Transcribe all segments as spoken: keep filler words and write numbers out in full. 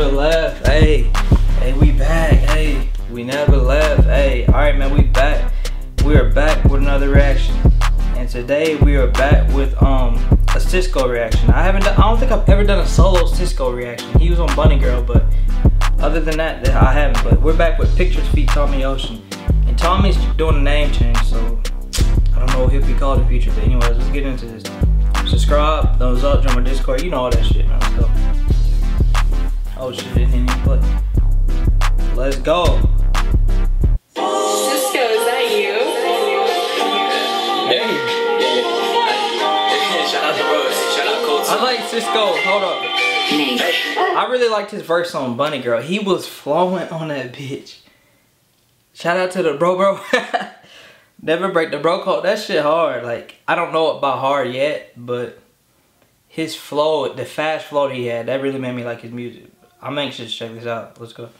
never left, hey. Hey, we back, hey. We never left, hey. Alright, man, we back. We are back with another reaction. And today we are back with um a Ciscaux reaction. I haven't done, I don't think I've ever done a solo Ciscaux reaction. He was on Bunny Girl, but other than that, I haven't. But we're back with Pictures Feat Tommy Ocean. And Tommy's doing a name change, so I don't know what he'll be called in the future. But anyways, let's get into this. Subscribe, thumbs up, join my Discord, you know all that shit, man. Let's go. Oh shit, it didn't even play. Let's go. Cisco, is that you? Hey. Yeah. Shout out to Rose. Shout out Cold. I like Cisco. Hold up. Hey. I really liked his verse on Bunny Girl. He was flowing on that bitch. Shout out to the bro, bro. Never break the bro code. That shit hard. Like, I don't know it by hard yet, but his flow, the fast flow that he had, that really made me like his music. I'm anxious to check this out. Let's go.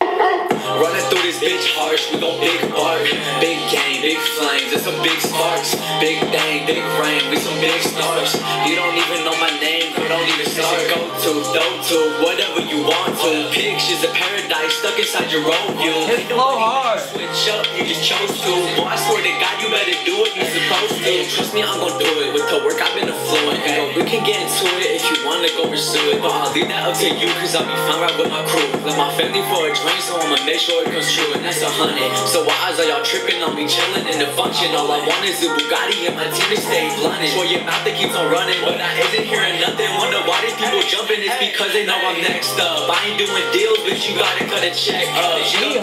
Running through this bitch harsh, we gon' big bark. Big game, big flames, there's some big sparks. Big thing, big rain, we some big stars. You don't even know my name, you don't even start. Go to, go to, whatever you want to. Pictures of paradise stuck inside your own view. It's so hard. Switch up, you just chose to. Boy, I swear to God, you better do what you're supposed to. Trust me, I'm gon' do it. With the work, I've been affluent. Hey, we can get into it if you wanna go pursue it. But I'll leave that up to you, cause I'll be fine right with my crew. Left my family for a dream, so I'ma make sure it comes true, and that's a hundred. So why eyes are y'all tripping on me, chilling in the function? All I want is a Bugatti and my team to stay blinded. Well, your mouth that keeps on running, but I isn't hearing nothing. Wonder why these people jumping? It's because they know I'm next up. I ain't doing deals, bitch. You gotta cut a check up. She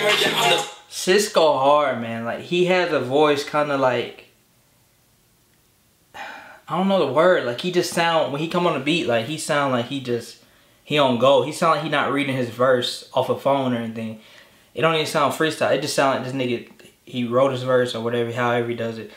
hard. Cisco hard, man. Like, he has a voice kind of like, I don't know the word. Like, he just sound, when he come on the beat, like he sound like he just. He on go. He sound like he not reading his verse off a phone or anything. It don't even sound freestyle. It just sound like this nigga, he wrote his verse or whatever, however he does it.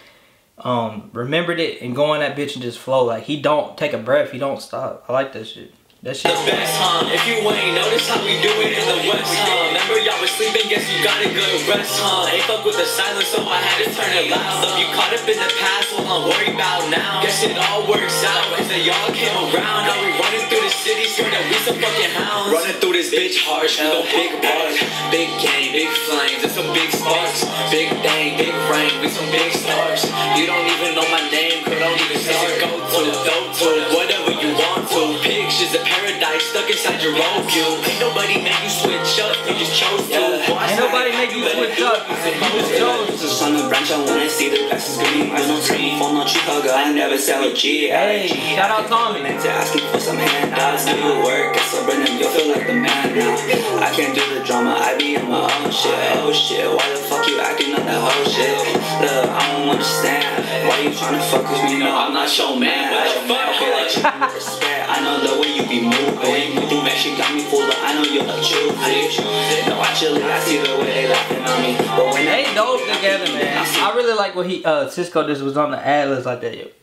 Um, remembered it and go on that bitch and just flow. Like, he don't take a breath. He don't stop. I like that shit. That shit. The best, huh? If you ain't notice how we do it in the West, huh? Remember y'all was sleeping, guess you got a good rest, huh? Ain't fuck with the silence, so I had to turn it loud up. You caught up in the past, well, I'm worried about now. Guess it all works out, cause they all came around. Now we running through the city, swear that we some fucking hounds. Running through this bitch harsh, we gon' big bark. Big game, big flames, there's some big sparks. Big thing, big rain, we some big stars. You don't even know my name, cause I don't even start. Go to the dope to whatever you want to. Pictures of paradise stuck inside your roadkill. Ain't nobody make you switch up, you just chose to. Boy, ain't nobody make you switch up, you just chose. It's a sun and branch, I wanna see the glasses green. I don't dream for no Chicago, I never sell a G. Hey, shout out Tommy. I meant to ask for some handouts, do your work, guess I'll bring them, you'll feel like the man now. I can't do the drama, I be on my own shit. Oh shit, why the fuck you acting on that whole shit? Look, I don't understand, why you tryna fuck with me? No, I'm not your man. Okay, like you need respect, I know the way you be moving. You actually got me full, but I know you're not true. No, actually, I see the way they laughing on me. But when they dope together, man, I really like what he uh Cisco just was on the ad list like that.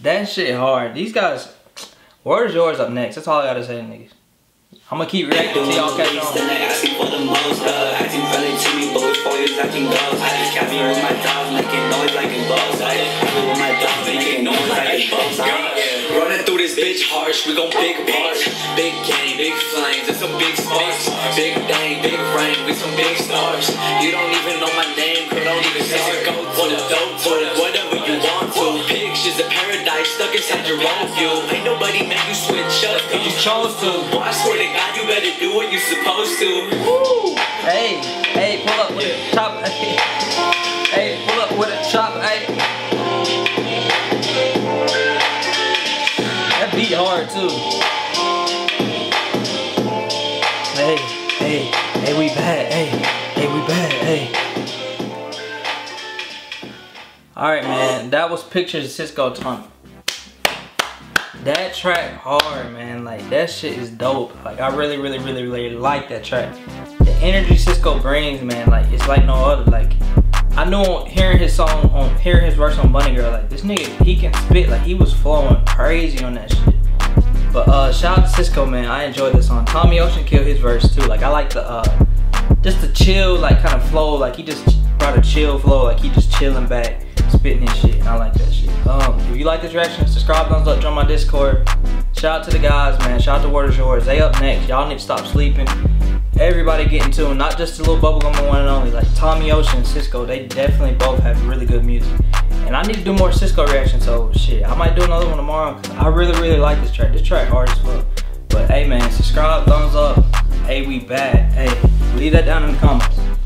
That shit hard. These guys, Word Is Yours up next. That's all I gotta say, niggas. I'm gonna keep reacting to y'all catch on. Then they asking for the most, uh, acting friendly to me, but with four years acting girls. I just got me with my dog, making noise like a boss. I just got with my dog, making noise like a boss. Running through this bitch harsh, we gon' big barks. Big game, big flames, there's some big sparks. Big thing, big rain, we some big stars. You don't even know my name, cause I don't even start. Go to the dope, to whatever you want to. Pictures of paradise stuck inside your own view. Ain't nobody made you switch up, cause you chose to. Boy, I swear to God, you better do what you're supposed to. Woo. Hey, hey, pull up with a chop. Hey, hey, pull up with a chop. Hey, that beat hard too. Hey, hey, hey, we bad. Hey, hey, we bad. Hey. All right, man. That was Pictures of Cisco Tommy. That track hard, man. Like, that shit is dope. Like, I really, really, really, really like that track. The energy Cisco brings, man, like, it's like no other. Like, I know hearing his song, on hearing his verse on Bunny Girl, like, this nigga, he can spit. Like, he was flowing crazy on that shit. But uh, shout out to Cisco, man. I enjoyed this song. Tommy Ocean killed his verse too. Like, I like the uh, just the chill, like, kind of flow. Like, he just brought a chill flow. Like, he just chilling back, spitting his shit. And I like that shit. Um, if you like this reaction, subscribe, thumbs up, join my Discord. Shout out to the guys, man. Shout out to Word Is Yours. They up next. Y'all need to stop sleeping. Everybody getting to them, not just the little bubblegum one and only. Like Tommy Ocean and Ciscaux, they definitely both have really good music. And I need to do more Ciscaux reactions, so shit, I might do another one tomorrow because I really, really like this track. This track hard as well. But hey, man, subscribe, thumbs up. Hey, we back. Hey, leave that down in the comments.